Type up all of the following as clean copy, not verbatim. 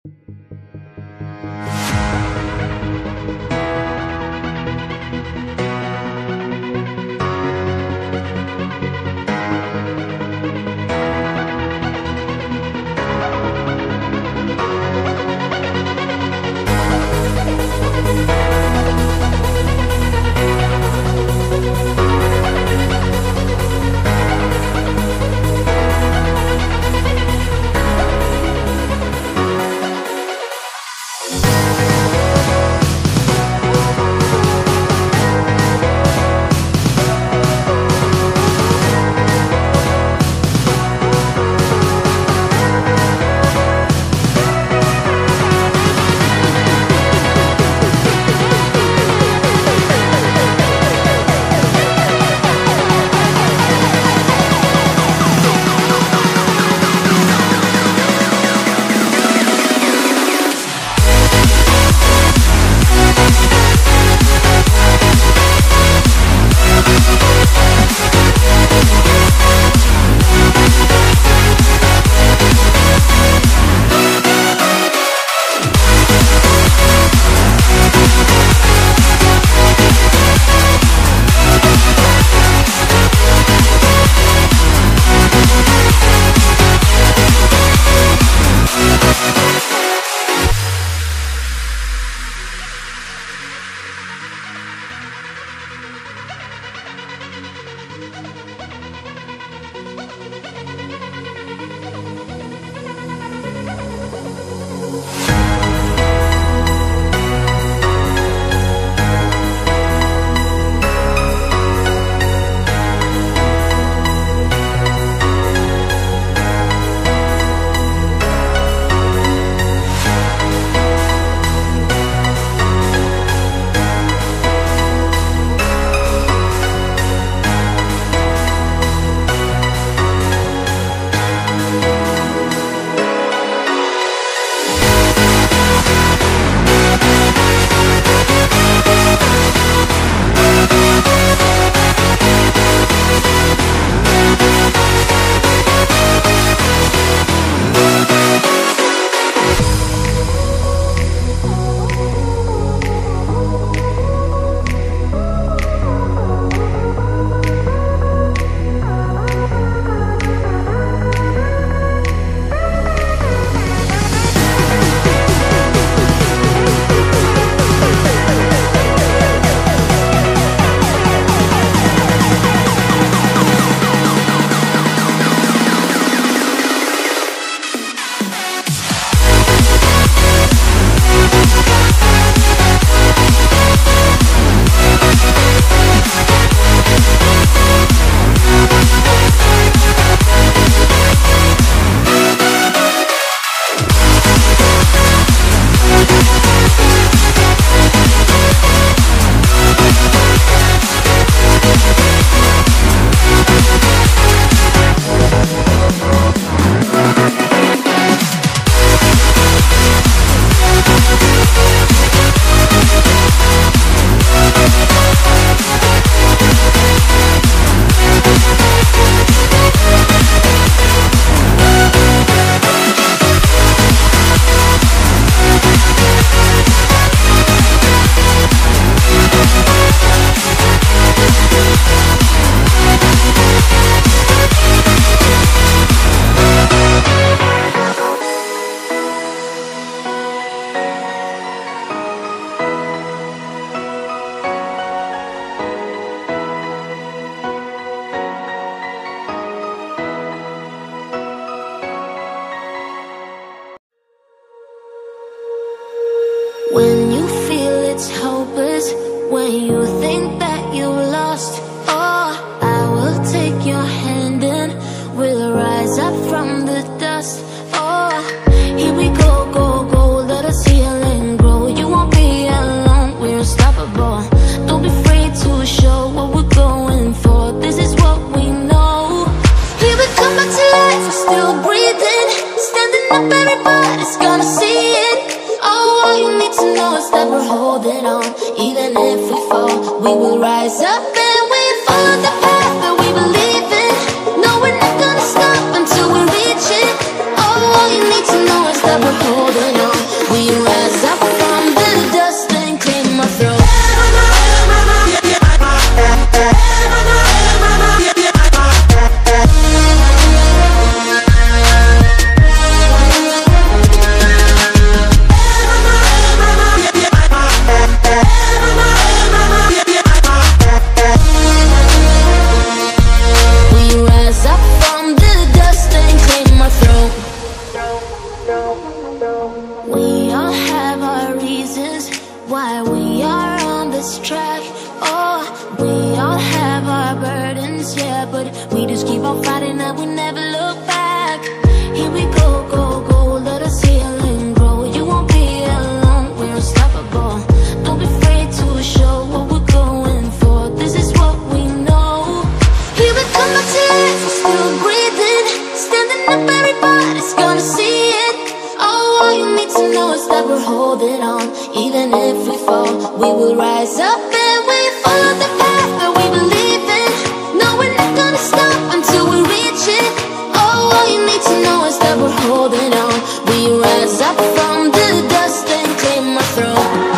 Holding on. why we are on this track. Oh, we all have our burdens, yeah, but we just keep on fighting and we never look back. Here we go, go, go, let us heal and grow. You won't be alone, we're unstoppable. Don't be afraid to show what we're going for. This is what we know. Here we come, my tears, we're still breathing. Standing up, everybody's gonna see it. Oh, all you need to know is that we're holding on. Even if we fall, we will rise up and we follow the path that we believe in. No, we're not gonna stop until we reach it. Oh, all you need to know is that we're holding on. We rise up from the dust and claim our throne.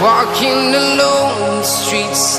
Walking alone, the streets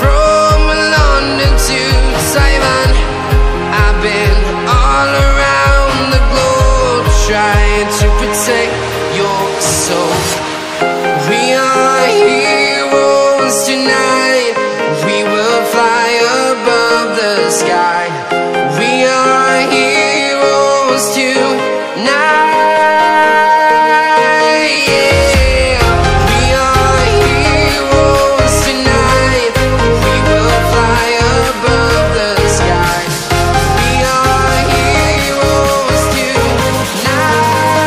from London to Taiwan. I've been all around the globe, trying to protect your soul. We are heroes tonight. We will fly above the sky. We are heroes tonight. Yeah. We are heroes tonight. We will fly above the sky. We are heroes tonight. Yeah.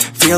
Feel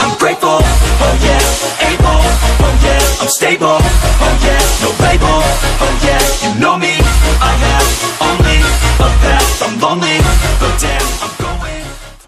I'm grateful, oh yeah. Able, oh yeah. I'm stable, oh yeah. No label, oh yeah. You know me, I have only a path, I'm lonely.